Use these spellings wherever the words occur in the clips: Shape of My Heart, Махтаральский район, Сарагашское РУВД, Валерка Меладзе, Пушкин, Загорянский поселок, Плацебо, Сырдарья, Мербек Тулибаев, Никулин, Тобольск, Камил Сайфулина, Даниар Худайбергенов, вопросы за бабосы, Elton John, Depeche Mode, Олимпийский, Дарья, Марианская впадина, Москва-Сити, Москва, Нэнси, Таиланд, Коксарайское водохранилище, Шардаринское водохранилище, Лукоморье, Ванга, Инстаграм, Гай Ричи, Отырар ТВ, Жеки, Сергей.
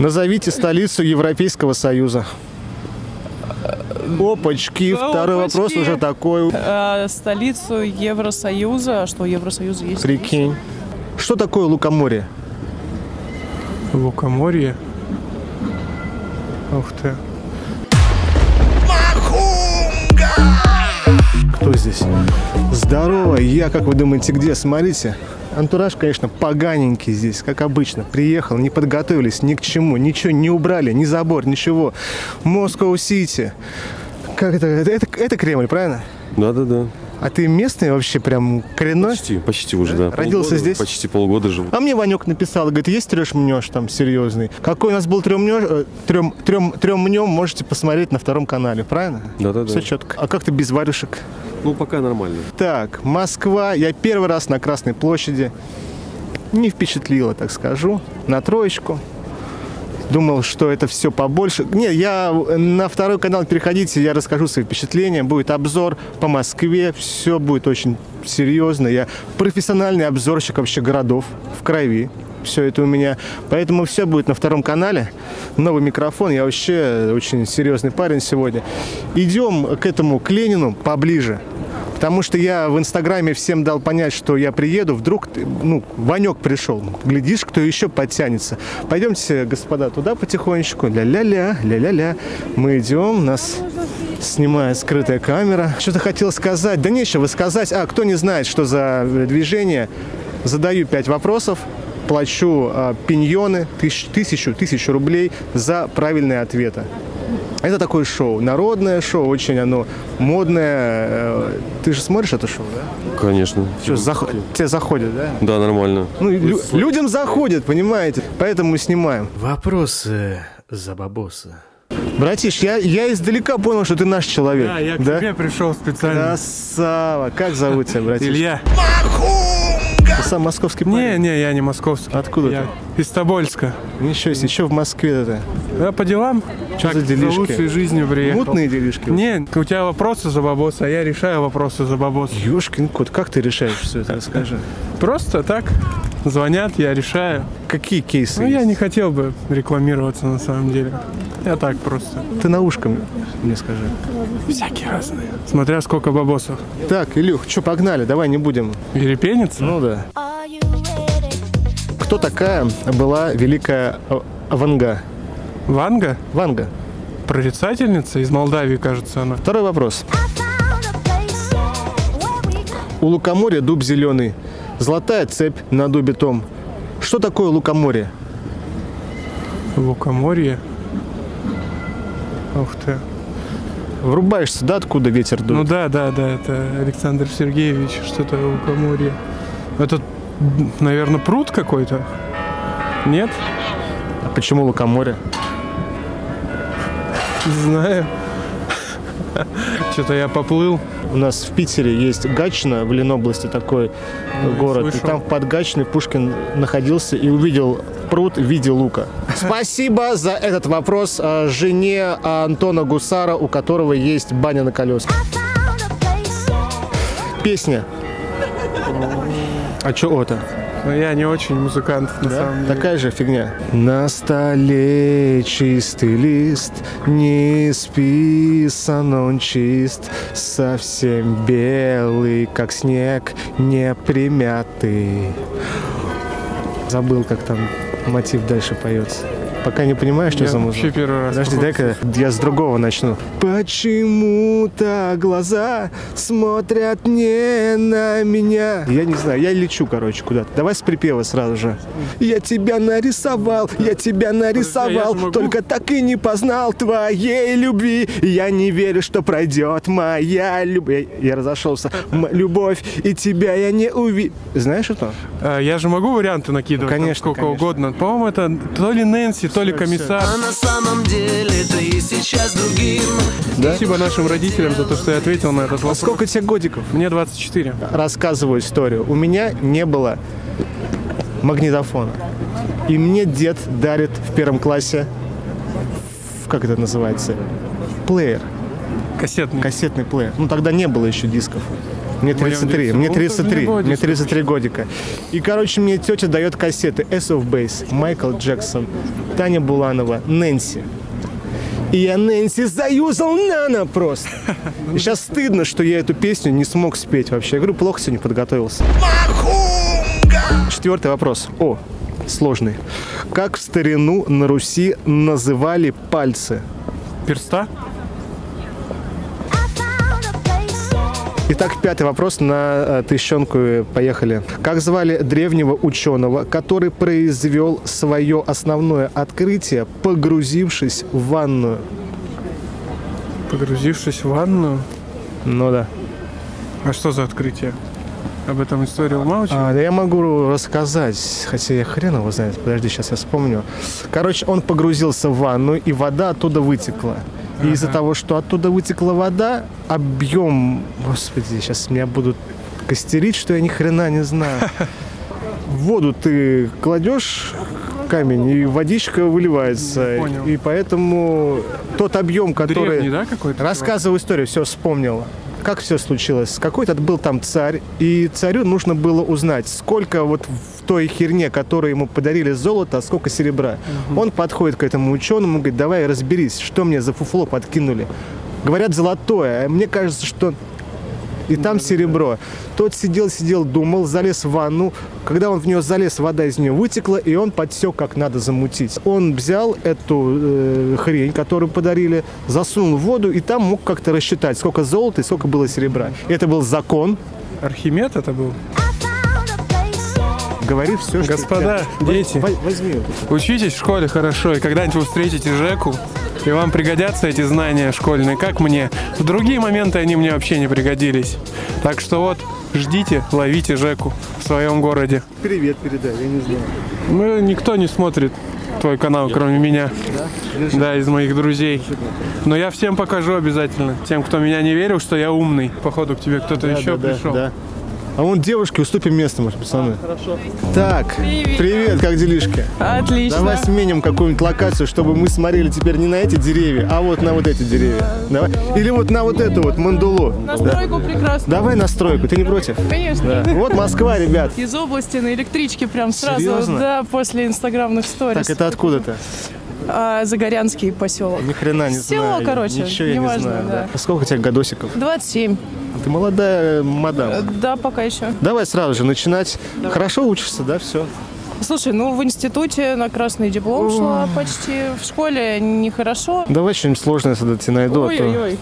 Назовите столицу Европейского Союза. Опачки, второй вопрос уже такой. Столицу Евросоюза. Что, Евросоюз есть? Прикинь. Что такое Лукоморье? Лукоморье? Ух ты. Кто здесь? Здорово, я, как вы думаете, где? Смотрите. Антураж, конечно, поганенький здесь, как обычно. Приехал, не подготовились ни к чему, ничего не убрали, ни забор, ничего. Москва-Сити. Как это Кремль, правильно? Да. А ты местный вообще, прям коренной? Почти уже, да. Родился здесь? Почти полгода живу. А мне Ванек написал, говорит, есть трёмнёж там серьезный? Какой у нас был трёмнёж, трёмнём можете посмотреть на втором канале, правильно? Да. Все четко. А как ты без варюшек? Ну, пока нормально. Так, Москва. Я первый раз на Красной площади. Не впечатлило, так скажу. На троечку. Думал, что это все побольше. Не, я на второй канал переходите, я расскажу свои впечатления. Будет обзор по Москве. Все будет очень серьезно. Я профессиональный обзорщик вообще городов в крови. Все это у меня. Поэтому все будет на втором канале. Новый микрофон. Я вообще очень серьезный парень сегодня. Идем к этому, к Ленину, поближе. Потому что я в Инстаграме всем дал понять, что я приеду. Вдруг, ну, Ванек пришел. Глядишь, кто еще подтянется. Пойдемте, господа, туда потихонечку. Ля-ля-ля, ля-ля-ля. Мы идем, нас снимает скрытая камера. Что-то хотел сказать. Да нечего сказать. А, кто не знает, что за движение, задаю 5 вопросов. Плачу пиньоны, тысячу рублей за правильные ответы. Это такое шоу, народное шоу, очень оно модное. Ты же смотришь это шоу, да? Конечно. Что, тебе заходит, да? Да, нормально. Ну, людям заходит, понимаете? Поэтому мы снимаем. Вопросы за бабосы. Братиш, я издалека понял, что ты наш человек. Да, я к тебе пришел специально. Красава. Как зовут тебя, братиш? Илья. Ты сам московский парень? Не, я не московский. Откуда ты? Из Тобольска. Ничего себе, еще в Москве-то. Да, по делам. Что за делишки? За лучшей жизнью приехал. Мутные делишки? Не, у тебя вопросы за бабоса, а я решаю вопросы за бабоса. Ёшкин кот, как ты решаешь все это, расскажи. Просто так звонят, я решаю. Какие кейсы? Ну, я не хотел бы рекламироваться на самом деле. Я так просто. Ты на ушко мне скажи. Всякие разные. Смотря сколько бабосов. Так, Илюх, что, погнали, давай не будем. Перепениться? Ну да. Кто такая была великая Ванга? Ванга? Ванга. Прорицательница из Молдавии, кажется, она. Второй вопрос. У Лукоморья дуб зеленый. Золотая цепь на дубе том. Что такое Лукоморье? Лукоморье? Ух ты. Врубаешься, да, откуда ветер дует? Ну да, это Александр Сергеевич, что-то Лукоморье. Это, наверное, пруд какой-то? Нет? А почему Лукоморье? Не знаю. Что-то я поплыл. У нас в Питере есть Гатчина, в Ленобласти такой город. И там под Гатчиной Пушкин находился и увидел пруд в виде лука. Спасибо за этот вопрос жене Антона Гусара, у которого есть баня на колесах. Песня. А чё это? Но я не очень музыкант, на самом деле. Такая же фигня. На столе чистый лист, не списан он чист, совсем белый, как снег, непримятый. Забыл, как там мотив дальше поется. Пока не понимаешь, что за музыка. Вообще первый раз. Подожди, дай-ка я с другого начну. Почему-то глаза смотрят не на меня. Я не знаю, я лечу, короче, куда-то. Давай с припева сразу же. Я тебя нарисовал, я тебя нарисовал, только так и не познал твоей любви. Я не верю, что пройдет моя любовь. Я разошелся. Любовь, и тебя я не увижу. Знаешь что? Я же могу варианты накидывать? Конечно, сколько угодно. По-моему, это то ли Нэнси, то ли комиссар. А на самом деле ты сейчас другим. Да? Спасибо нашим родителям за то, что я ответил на этот вопрос. А сколько тебе годиков? Мне 24. Рассказываю историю. У меня не было магнитофона. И мне дед дарит в первом классе, как это называется, плеер. Кассетный. Кассетный плеер. Ну, тогда не было еще дисков. Мне 33, мне 33, мне 33 годика. И, короче, мне тетя дает кассеты Ace of Base, Майкл Джексон, Таня Буланова, Нэнси. И я Нэнси заюзал нано просто. И сейчас стыдно, что я эту песню не смог спеть вообще. Я говорю, плохо сегодня подготовился. Четвертый вопрос. О, сложный. Как в старину на Руси называли пальцы? Перста? Итак, пятый вопрос на тыщенку. Поехали. Как звали древнего ученого, который произвел свое основное открытие, погрузившись в ванную? Погрузившись в ванную? Ну да. А что за открытие? Об этом история умалчивает? Да я могу рассказать, хотя я хрен его знает. Подожди, сейчас я вспомню. Короче, он погрузился в ванную, и вода оттуда вытекла. И из-за того, что оттуда вытекла вода, объем... Господи, сейчас меня будут костерить, что я ни хрена не знаю. В воду ты кладешь камень, и водичка выливается. Понял. И поэтому тот объем, который... Древний, да, какой-то? Рассказываю историю, все, вспомнил. Как все случилось? Какой-то был там царь, и царю нужно было узнать, сколько вот в той херне, которую ему подарили золото, а сколько серебра. Он подходит к этому ученому, говорит, давай разберись, что мне за фуфло подкинули. Говорят, золотое, а мне кажется, что и там серебро. Тот сидел, думал, залез в ванну. Когда он в нее залез, вода из нее вытекла, и он подсек, как надо замутить. Он взял эту хрень, которую подарили, засунул в воду, и там мог как-то рассчитать, сколько золота и сколько было серебра. Это был закон. Архимед это был? Говори все, что... Господа, дети, учитесь в школе хорошо, и когда-нибудь вы встретите Жеку, и вам пригодятся эти знания школьные, как мне. В другие моменты они мне вообще не пригодились. Так что вот, ждите, ловите Жеку в своем городе. Привет передай, я не знаю. Ну, никто не смотрит твой канал, кроме меня. Да? Да, из моих друзей. Но я всем покажу обязательно. Тем, кто меня не верил, что я умный. Походу, к тебе кто-то еще пришел. Да. А вон девушке уступим место, может, пацаны. Хорошо. Так, привет, как делишки? Отлично. Давай сменим какую-нибудь локацию, чтобы мы смотрели теперь не на эти деревья, а вот на вот эти деревья. Давай. Или вот на вот эту вот мандулу. Настройку прекрасно. Давай настройку, ты не против? Конечно. Да. Вот Москва, ребят. Из области на электричке прям сразу. Серьезно? Да, после инстаграмных сториз. Так, это откуда-то? Загорянский поселок. Ни хрена не знаю. Село, короче, ничего я не знаю. Да. А сколько у тебя годосиков? 27. Ты молодая мадам. Да, пока еще. Давай сразу же начинать. Давай. Хорошо учишься, да, все? Слушай, ну в институте на красный диплом шла почти. В школе нехорошо. Давай что-нибудь сложное, если тебе найду. Ой-ой-ой.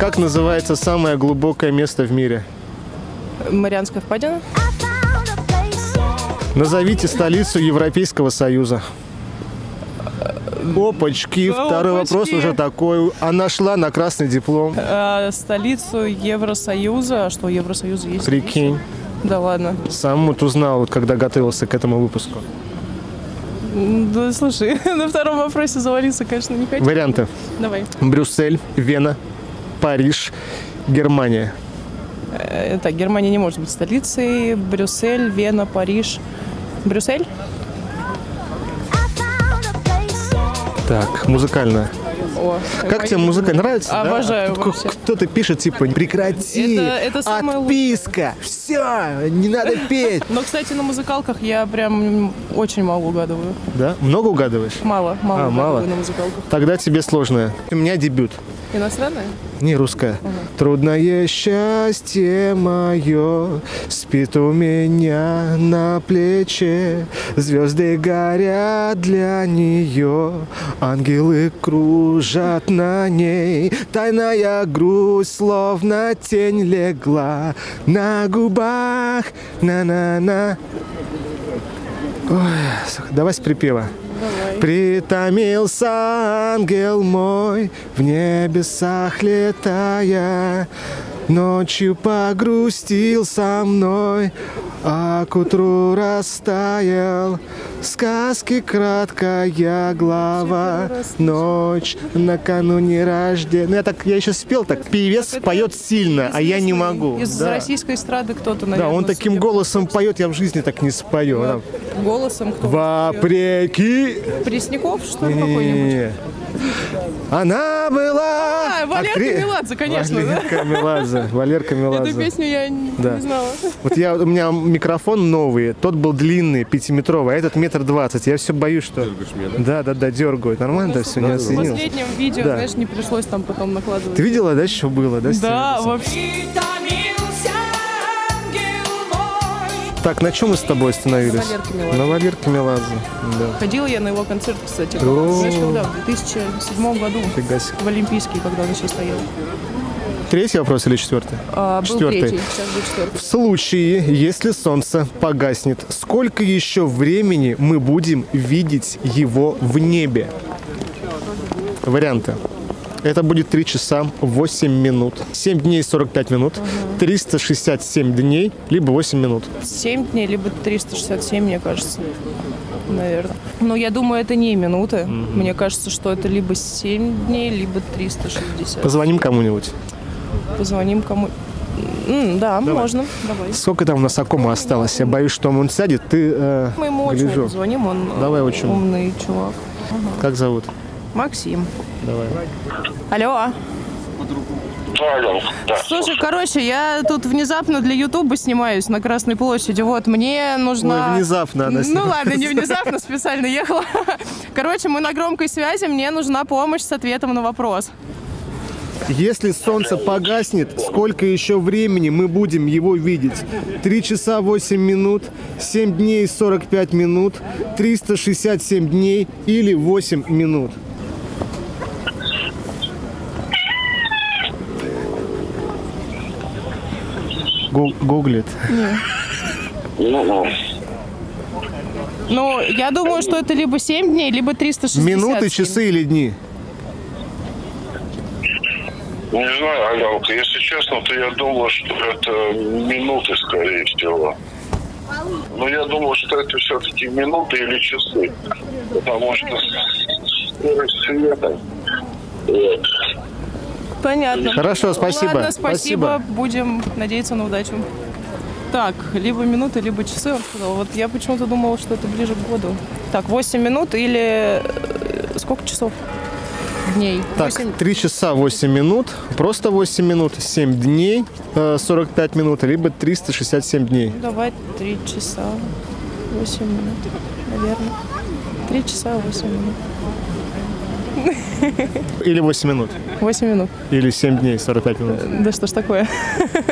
Как называется самое глубокое место в мире? Марианская впадина. Назовите столицу Европейского Союза. Опачки, второй вопрос уже такой. Она шла на красный диплом. Столицу Евросоюза. А что, Евросоюз есть? Прикинь. Да ладно. Сам вот узнал, вот, когда готовился к этому выпуску. Да, слушай, на втором вопросе завалиться, конечно, не хочу. Варианты. Давай. Брюссель, Вена, Париж, Германия. Так, Германия не может быть столицей. Брюссель, Вена, Париж. Брюссель? Так, музыкальная. Как тебе музыка? Нравится? Обожаю. Да? Кто-то пишет, типа, прекрати, это отписка, все, не надо петь. Но, кстати, на музыкалках я прям очень мало угадываю. Да? Много угадываешь? Мало, мало на музыкалках. Тогда тебе сложное. У меня дебют. Иностранная? Не, русская. Трудное счастье мое спит у меня на плече. Звезды горят для нее, ангелы кружат на ней. Тайная грусть, словно тень, легла на губах. На-на-на. Ой, давай с припева. Давай. Притомился ангел мой в небесах летая, ночью погрустил со мной, а к утру растаял. Сказки краткая глава, ночь накануне рождения. Ну, я еще спел так. Певец поет сильно, а я не могу. Из российской эстрады кто-то, наверное. Да, он таким голосом поет, я в жизни так не спою. Голосом кто-то. Вопреки. Пресняков, что ли, какой-нибудь? Она была... Валерка Меладзе, конечно. Валерка Меладзе. Валерка Меладзе. Эту песню я не знала. Вот я, у меня микрофон новый, тот был длинный, 5-метровый, а этот 1,20 метра. Я все боюсь, что... Дергаешь меня, да? Да, дергают. Нормально да, все, не оценилось. В последнем видео, да. Знаешь, не пришлось там потом накладывать. Ты видела, да, что было? Да, да вообще. Так, на чем мы с тобой остановились? На Валерке Меладзе. Да. Ходила я на его концерт, кстати. Знаешь, когда? В 2007 году. В Олимпийский, когда он еще стоял. Третий вопрос или четвертый? Четвертый. Был третий, сейчас будет четвертый. В случае, если солнце погаснет, сколько еще времени мы будем видеть его в небе? Варианты. Это будет 3 часа 8 минут, 7 дней 45 минут, 367 дней, либо 8 минут. 7 дней, либо 367, мне кажется, наверное. Но я думаю, это не минуты. Мне кажется, что это либо 7 дней, либо 360. Позвоним кому-нибудь. Позвоним кому-нибудь. Да, давай. Можно. Давай. Сколько там у нас Акома осталось? Я боюсь, что он сядет, ты мы ему очень позвоним, он давай, умный чувак. Как зовут? Максим. Давай. Алло. Слушай, короче, я тут внезапно для Ютуба снимаюсь на Красной площади. Вот, мне нужна... Ой, внезапно она снимается. Ну ладно, не внезапно, специально ехала. Короче, мы на громкой связи, мне нужна помощь с ответом на вопрос. Если солнце погаснет, сколько еще времени мы будем его видеть? 3 часа 8 минут, 7 дней 45 минут, 367 дней или 8 минут? Гуглит. Ну, я думаю, что это либо 7 дней, либо 360. Минуты, часы или дни? Не знаю, Алёнка, если честно, то я думал, что это минуты, скорее всего. Но я думал, что это все-таки минуты или часы, потому что скорость света. Понятно. Хорошо, спасибо. Ладно, спасибо. Будем надеяться на удачу. Так, либо минуты, либо часы. Вот я почему-то думала, что это ближе к году. Так, 8 минут или сколько часов? Дней. Так, 8... 3 часа 8 минут, просто 8 минут, 7 дней 45 минут, либо 367 дней. Давай 3 часа 8 минут, наверное. 3 часа 8 минут. Или 8 минут. 8 минут. Или 7 дней 45 минут. Да что ж такое?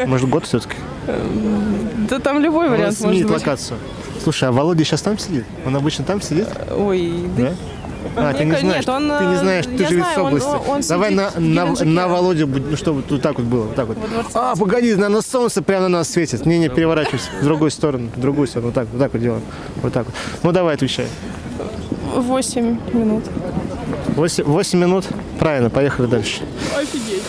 Может, год все-таки? Да там любой вариант может быть. Локацию. Слушай, а Володя сейчас там сидит? Он обычно там сидит? Ой, да. А, ты не знаешь, ты живешь в области. Давай на Володю, чтобы вот так вот было. А, погоди, на солнце прямо на нас светит. Не, переворачивайся. В другую сторону, Вот так вот делаем. Вот так вот. Ну, давай, отвечай. 8 минут. 8 минут. Правильно, поехали дальше. Офигеть.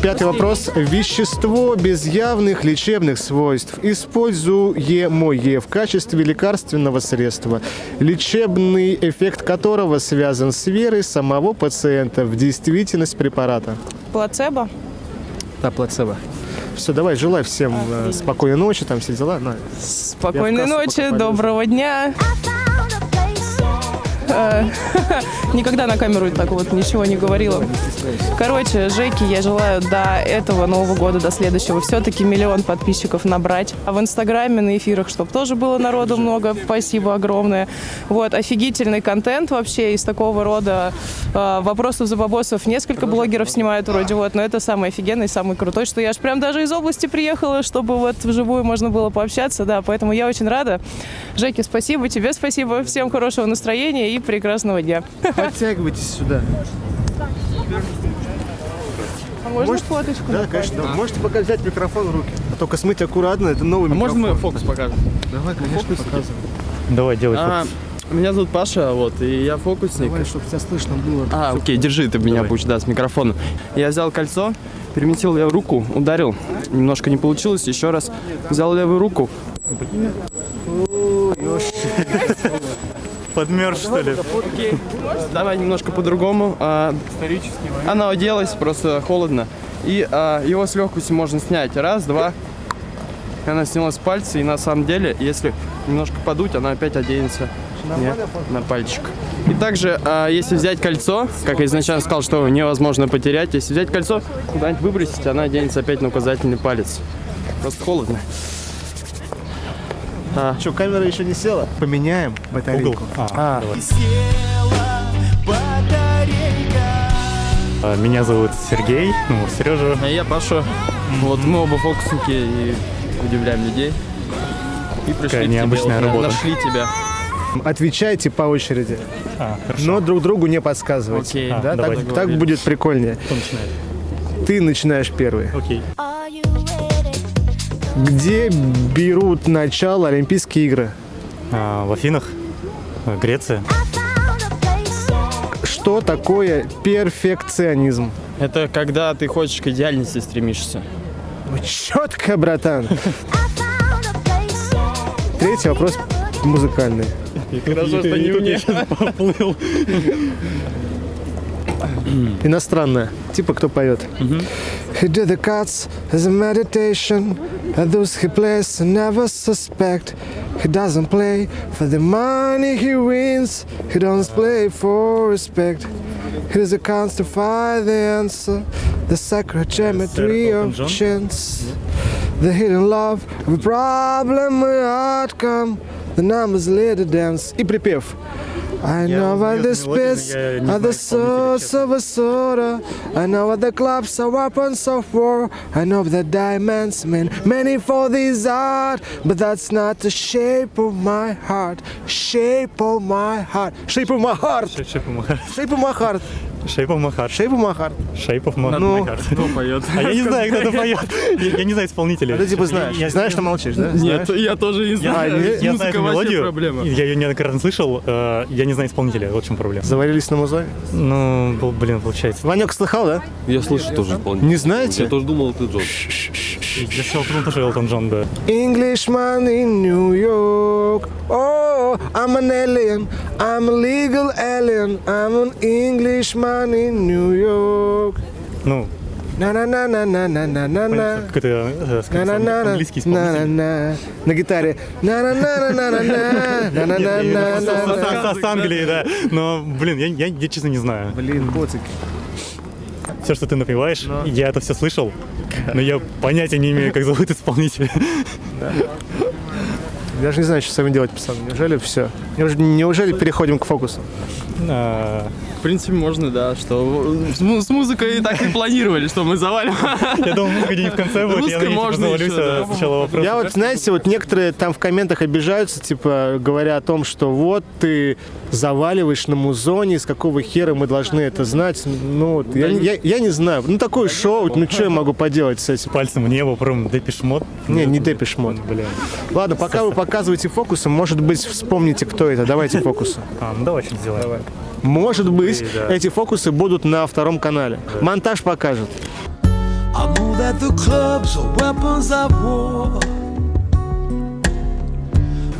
Пятый вопрос. Вещество без явных лечебных свойств, используемое в качестве лекарственного средства, лечебный эффект которого связан с верой самого пациента в действительность препарата. Плацебо? Да, плацебо. Все, давай, желаю всем спокойной ночи, там все дела. На. Спокойной ночи, доброго дня. Никогда на камеру так вот ничего не говорила. Короче, Жеки, я желаю до этого Нового года, до следующего, все-таки 1 миллион подписчиков набрать. А в Инстаграме, на эфирах, чтобы тоже было народу много. Спасибо огромное. Вот, офигительный контент вообще из такого рода вопросов-забабосов. Несколько блогеров снимают вроде, вот, но это самый офигенный, самый крутой, что я аж прям даже из области приехала, чтобы вот вживую можно было пообщаться, да, поэтому я очень рада. Жеки, спасибо, тебе спасибо, всем хорошего настроения и прекрасного дня. Подтягивайтесь сюда. А можно фоточку? Да, конечно. Да. Можете пока взять микрофон в руки. А только смыть аккуратно, это новый микрофон. Можно мы фокус покажем? Давай, конечно, показывай. Давай, делай фокус. Меня зовут Паша, вот, и я фокусник. Давай, чтобы тебя слышно было. А, окей, держи ты меня, будешь, да, с микрофона. Я взял кольцо, переместил левую руку, ударил. Немножко не получилось, еще раз взял левую руку. Подмерз, что ли? Окей. Давай немножко по-другому. Она оделась, просто холодно. И его с легкостью можно снять. Раз, два. Она снялась с пальца, и на самом деле, если немножко подуть, она опять оденется. на пальчик. И также, если взять кольцо, как я изначально сказал, что его невозможно потерять, если взять кольцо, куда-нибудь выбросить, она оденется опять на указательный палец. Просто холодно. Что, камера еще не села? Поменяем батарейку. Меня зовут Сергей, ну, Сережа. А я Паша. Вот мы оба фокусники и удивляем людей. И пришли необычная работа. Нашли тебя. Отвечайте по очереди, но друг другу не подсказывайте. Окей. Да, так будет прикольнее. Ты начинаешь первый. Окей. Где берут начало Олимпийские игры? В Афинах, Греция. Что такое перфекционизм? Это когда ты хочешь к идеальности стремишься. Четко, братан. Третий вопрос музыкальный. Хорошо, что не у меня поплыл. Иностранная, типа кто поет. He did the cuts as a meditation. Those he plays never suspect. He doesn't play for the money he wins. He doesn't play for respect. He is a cons to find the answer. The sacred geometry of chance. The hidden love of a problem outcome. The numbers lead the dance. И припев. I know what the spits are the source of a soda. I know what the clubs are weapons of war. I know the diamonds mean many for this art. But that's not the shape of my heart. Shape of my heart. Shape of my heart. Shape of my heart. Shape of my heart. Shape of my heart. Shape of my heart. Shape of my heart. Кто поет? А я не знаю, кто это поет. Я не знаю исполнителя. А ты типа знаешь. Знаешь, что молчишь, да? Нет, я тоже не знаю. Я знаю мелодию. Я ее неоднократно слышал. Я не знаю исполнителя. Вот в чем проблема. Заварились на музыке? Ну, блин, получается. Ванёк слыхал, да? Я слышу тоже исполнителя. Не знаете? Я тоже думал, ты Джон. Я слышал тоже Elton John, да. Englishman in New York. Oh, I'm an alien. I'm a legal alien. I'm an Englishman. Нью-Йорк. Ну. На-на-на-на-на-на-на-на. Какой-то английский исполнитель. На гитаре. На-на-на-на-на-на-на-на-на-на-на. С Англии, да. Но, блин, я честно не знаю. Блин, котик. Все, что ты напеваешь, я это все слышал, но я понятия не имею, как зовут исполнителя. Я даже не знаю, что с вами делать, пацаны. Неужели все? Неужели переходим к фокусу? В принципе, можно, да. Что с музыкой так и планировали, что мы завалим. Я думал, музыка не в конце будет. Я завалюсь сначала вопрос. Я вот, знаете, вот некоторые там в комментах обижаются, типа, говоря о том, что вот ты заваливаешь на музоне, с какого хера мы должны это знать. Ну, я не знаю. Ну, такое шоу, ну, что я могу поделать с этим? Пальцем в небо, прям Depeche Mode. Не Depeche Mode. Ладно, пока вы показываете фокусы, может быть, вспомните, кто это. Давайте фокусы. Ну, давай что-то сделаем. Может быть, эти фокусы будут на втором канале. Монтаж покажет.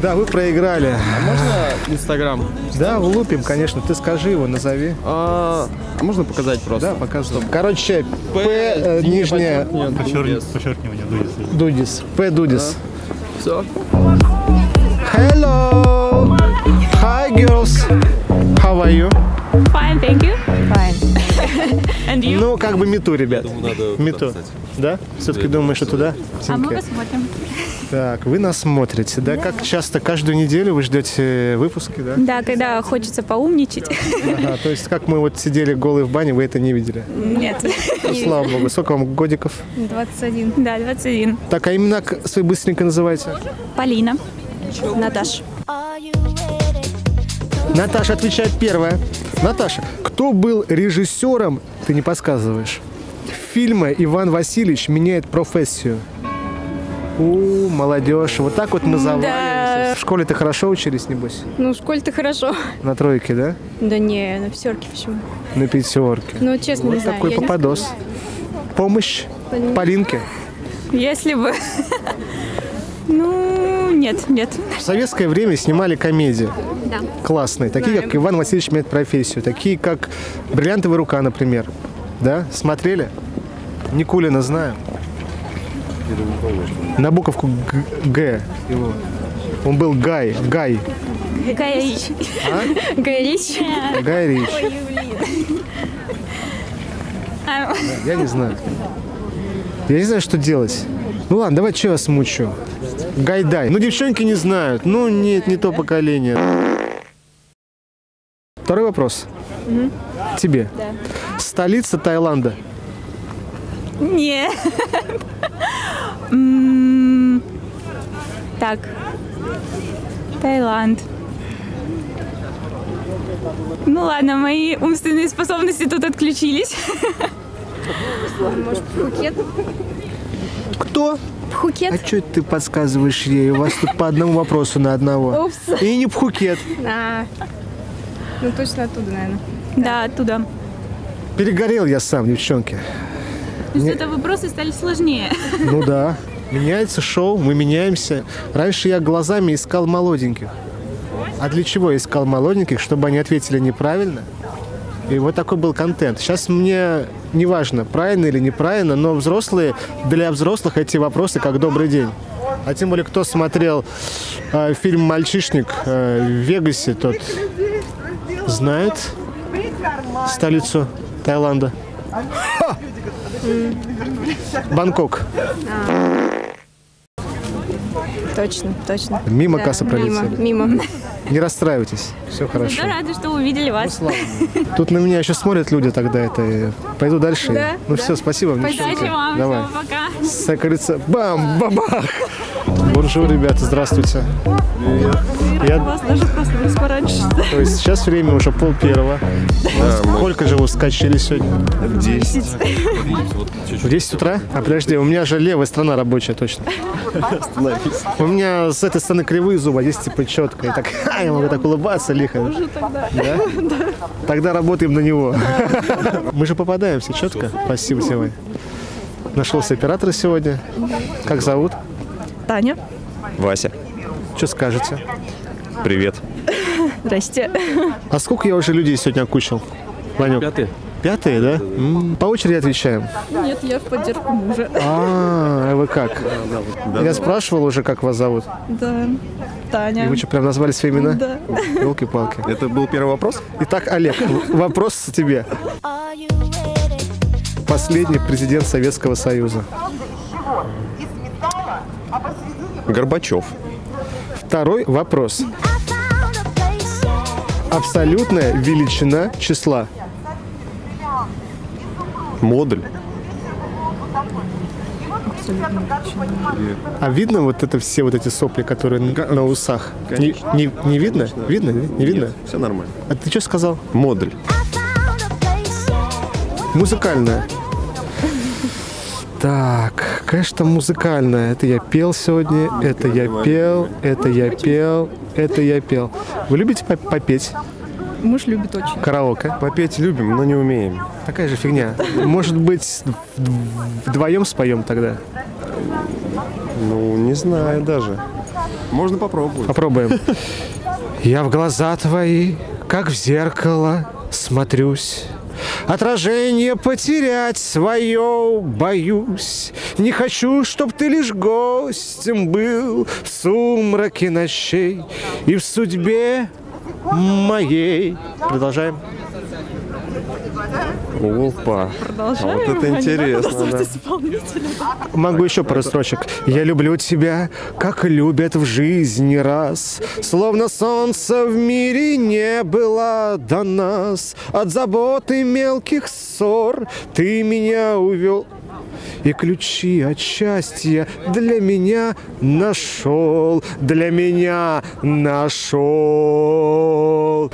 Да, вы проиграли. А можно Инстаграм? Да, улупим, конечно. Ты скажи его, назови. А можно показать просто? Да, показывай. Короче, П нижняя. Подчеркивание Дудис. П Дудис. Все. Hello. Hi, girls. How are you? Fine, thank you. Fine. And you? Ну, как бы мету, ребят. Думаю, мету. Туда, да? Все-таки думаешь, что туда? А мы посмотрим. Так, вы нас смотрите, да? Как часто? Каждую неделю вы ждете выпуски, да? Да, когда хочется поумничать. Ага, то есть, как мы вот сидели голые в бане, вы это не видели? Нет. Ну, слава богу. Сколько вам годиков? 21. Да, 21. Так, а имена свои быстренько называйте? Полина. Наташа. Наташа отвечает первая. Наташа, кто был режиссером, ты не подсказываешь, фильма «Иван Васильевич меняет профессию»? У, молодежь, вот так вот мы заваливаемся. Да. В школе-то хорошо учились, небось? Ну, в школе-то хорошо. На тройке, да? Да не, на пятерке почему? На пятерке. Ну, честно, вот не такой знаю. Попадос. Помощь Полинке? Если бы. Ну, нет, нет. В советское время снимали комедии. Да. Классные. Такие, как «Иван Васильевич меняет профессию». Такие, как «Бриллиантовая рука», например. Да? Смотрели? Никулина знаем. На буковку Г. Он был Гай. Гай Ричи. А? Гай Ричи? Yeah. Гай Ричи. Ой, блин. Я не знаю. Я не знаю, что делать. Ну ладно, давай, что я вас мучу? Гайдай. Ну, девчонки не знают. Ну, нет, не то поколение. Второй вопрос. Угу. Тебе. Да. Столица Таиланда. Нет. Так. Таиланд. Ну ладно, мои умственные способности тут отключились. Может, Пхукет? Кто? Пхукет. А что ты подсказываешь ей? У вас тут по одному вопросу на одного. Упс. И не Пхукет. Ну точно оттуда, наверное. Да, оттуда. Перегорел я сам, девчонки. Что-то вопросы стали сложнее. Ну да. Меняется шоу, мы меняемся. Раньше я глазами искал молоденьких. А для чего я искал молоденьких? Чтобы они ответили неправильно. И вот такой был контент. Сейчас мне не важно, правильно или неправильно, но взрослые, для взрослых эти вопросы как добрый день. А тем более, кто смотрел фильм «Мальчишник» в Вегасе, тот знает столицу Таиланда. Ха! Бангкок. Точно, точно. Мимо, да, касса пролетела. Мимо. Не расстраивайтесь, все хорошо. Я рада, что увидели вас. Ну, тут на меня еще смотрят люди тогда. Это пойду дальше. Да, ну да. Все, спасибо. Спасибо вам. Давай. Всего пока. Сокрыться. Бам, бабах. Бонжур, ребята, здравствуйте. Привет. Я у вас даже проснулись пораньше. То есть сейчас время уже 0:30. Сколько же вы вскочили сегодня? В 10. В 10 утра? А подожди, у меня же левая сторона рабочая точно. У меня с этой стороны кривые зубы, а здесь типа четко. И так, я могу так улыбаться лихо. Тогда работаем на него. Мы же попадаемся четко. Спасибо, Сергей. Нашелся оператор сегодня. Как зовут? Таня. Вася. Что скажете? Привет. Здрасте. А сколько я уже людей сегодня окучил? Ванек? Пятые. Пятые, да? По очереди отвечаем? Нет, я в поддержку мужа. А вы как? Я спрашивал уже, как вас зовут. Да. Таня. И вы что, прям назвали свои имена? Да. Ёлки-палки. Это был первый вопрос? Итак, Олег, вопрос тебе. Последний президент Советского Союза. Горбачев. Второй вопрос. Абсолютная величина числа. Модуль. А видно вот это все вот эти сопли, которые на усах? Не видно? Видно? Не видно? Нет, все нормально. А ты что сказал? Модуль. Музыкальная. Так, конечно, музыкальная. Это я пел сегодня, это я пел, это я пел, это я пел. Вы любите попеть? Муж любит очень. Караоке. Попеть любим, но не умеем. Такая же фигня. Может быть, вдвоем споем тогда? Ну, не знаю даже. Можно попробовать. Попробуем. Я в глаза твои, как в зеркало, смотрюсь. Отражение потерять свое боюсь. Не хочу, чтоб ты лишь гостем был в сумраке ночей и в судьбе моей. Продолжаем. Опа. Продолжаем. Вот это интересно. Да. Могу еще пару строчек. Я люблю тебя, как любят в жизни раз. Словно солнца в мире не было до нас. От заботы мелких ссор ты меня увел. И ключи от счастья для меня нашел. Для меня нашел.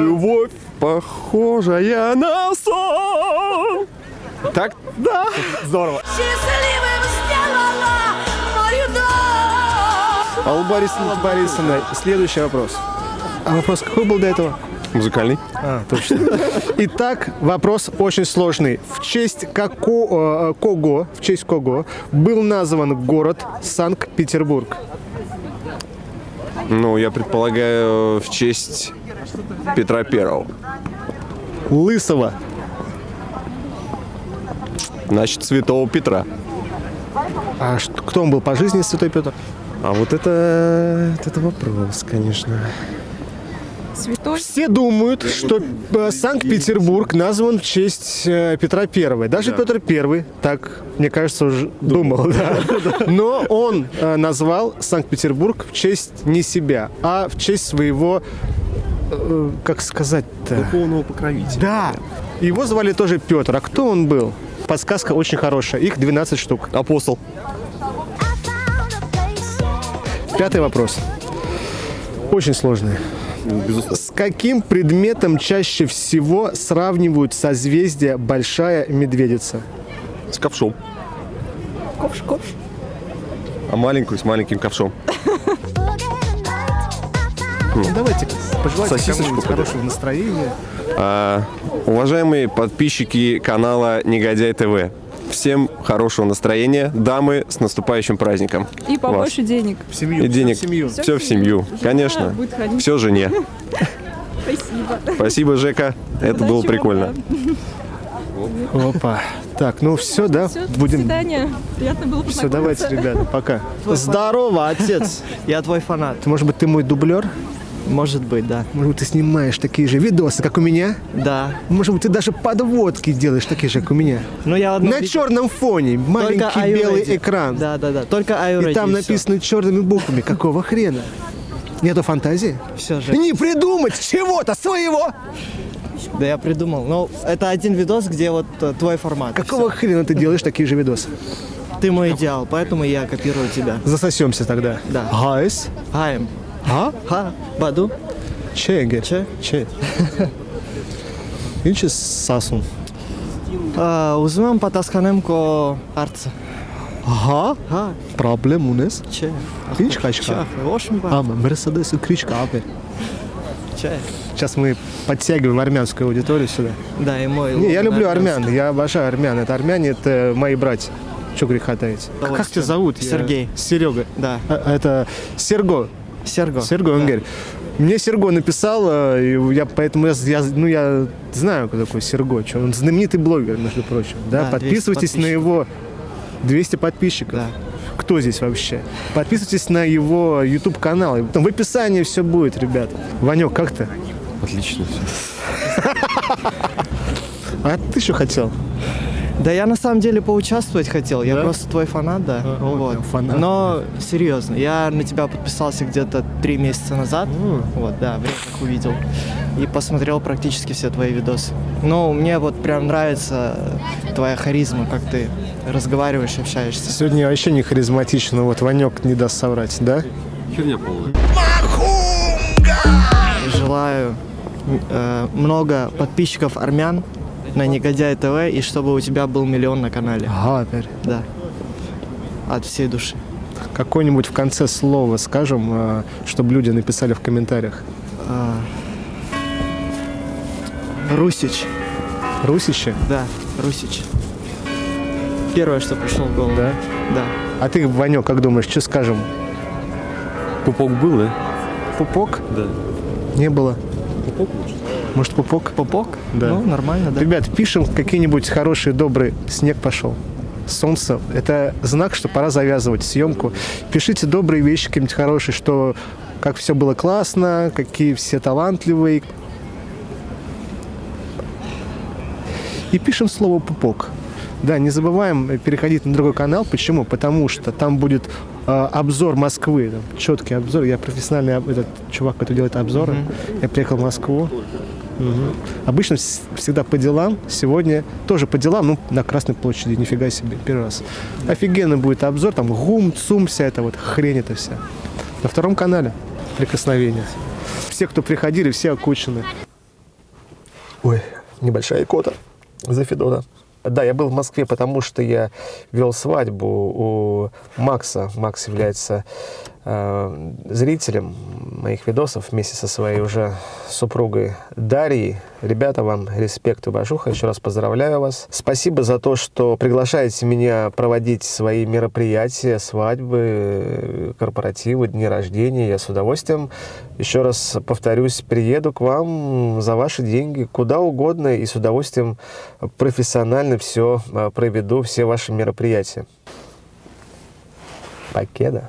Любовь похожая на сон. Так? Да. Здорово. Счастливым сделала мою дом. Алла Борисовна, следующий вопрос. А вопрос какой был до этого? Музыкальный. А, точно. Итак, вопрос очень сложный. В честь кого был назван город Санкт-Петербург? Ну, я предполагаю, в честь Петра Первого. Лысого. Значит, Святого Петра. А кто он был по жизни, Святой Петр? А вот это вопрос, конечно. Святой? Все думают, что Санкт-Петербург назван в честь Петра Первого. Даже да. Петр Первый, так, мне кажется, уже думал. Да. Но он назвал Санкт-Петербург в честь не себя, а в честь своего, как сказать-то... духовного покровителя. Да. Его звали тоже Петр. А кто он был? Подсказка очень хорошая. Их 12 штук. Апостол. Пятый вопрос. Очень сложный. Безусловно. С каким предметом чаще всего сравнивают созвездие Большая Медведица? С ковшом. Ковш, ковш. А маленькую с маленьким ковшом. Давайте пожелайте сосисочку хорошего настроения. Уважаемые подписчики канала Негодяй ТВ, всем хорошего настроения, дамы, с наступающим праздником. И побольше денег. В семью. И денег. Все в семью. Все в семью. Конечно. Все жене. Спасибо. Спасибо, Жека. Это было прикольно. Опа. Так, ну все, да? Будем. До свидания. Приятно было познакомиться. Все, давайте, ребята, пока. Здорово, отец. Я твой фанат. Может быть, ты мой дублер? Может быть, да. Может быть, ты снимаешь такие же видосы, как у меня? Да. Может быть, ты даже подводки делаешь такие же, как у меня? Ну, я одну... На черном фоне, маленький белый экран. Да-да-да, только iReady. И там написано черными буквами. Какого хрена? Нету фантазии? Все же. Не придумать чего-то своего! Да я придумал. Но это один видос, где вот твой формат. Какого хрена ты делаешь такие же видосы? Ты мой идеал, поэтому я копирую тебя. Засосемся тогда. Да. Гайс. Гайм. Ха? Ха? Баду? Че? Че? Че? Инче сасун. Узнаем по тасканем ко арца. Ага. Ха. Проблем у нас? Че? Инче качка. А мы Мерседесу кричка апе. Че? Сейчас мы подтягиваем армянскую аудиторию сюда. Да и мой. Не, я люблю армян, я обожаю армян. Это армяне, это мои братья. Чё греха таить? Как тебя зовут? Сергей. Серега. Да. Это Серго. Серго. Серго, он говорит. Мне Серго написал, я, поэтому я знаю, кто такой Серго. Он знаменитый блогер, между прочим. Да? Да, подписывайтесь на его 200 подписчиков. Да. Кто здесь вообще? Подписывайтесь на его YouTube-канал. В описании все будет, ребята. Ванек, как ты? Отлично все. А ты что хотел? Да я на самом деле поучаствовать хотел, я просто твой фанат, да, вот. Фанат. Но серьезно, я на тебя подписался где-то 3 месяца назад, вот, да, в реках увидел и посмотрел практически все твои видосы. Но мне вот прям нравится твоя харизма, как ты разговариваешь, общаешься. Сегодня я вообще не харизматичен, вот Ванек не даст соврать, да? Херня полная. Желаю много подписчиков армян на Негодяй ТВ, и чтобы у тебя был 1 миллион на канале. Ага, да. От всей души. Какое-нибудь в конце слово скажем, чтобы люди написали в комментариях. Русич. Русичи? Да, Русич. Первое, что пришло в голову. Да? Да. А ты, Ванек, как думаешь, что скажем? Пупок был, да? Пупок? Да. Не было. Пупок, может? Может, пупок? Пупок? Да. Ну, нормально, да. Ребят, пишем какие-нибудь хорошие, добрые. Снег пошел. Солнце. Это знак, что пора завязывать съемку. Пишите добрые вещи, какие-нибудь хорошие, что как все было классно, какие все талантливые. И пишем слово «пупок». Да, не забываем переходить на другой канал. Почему? Потому что там будет обзор Москвы. Там четкий обзор. Я профессиональный этот чувак, который делает обзоры. Я приехал в Москву. Обычно всегда по делам. Сегодня тоже по делам, ну, на Красной площади. Нифига себе, первый раз. Офигенно будет обзор, там гум, цум, вся эта вот хрень это вся. На 2-м канале прикосновение. Все, кто приходили, все окучены. Ой, небольшая икота за Федота. Да, я был в Москве, потому что я вел свадьбу у Макса. Макс является зрителем моих видосов вместе со своей уже супругой Дарьей. Ребята, вам респект и уважуха. Еще раз поздравляю вас. Спасибо за то, что приглашаете меня проводить свои мероприятия, свадьбы, корпоративы, дни рождения. Я с удовольствием, еще раз повторюсь, приеду к вам за ваши деньги куда угодно и с удовольствием профессионально все проведу, все ваши мероприятия. Покеда.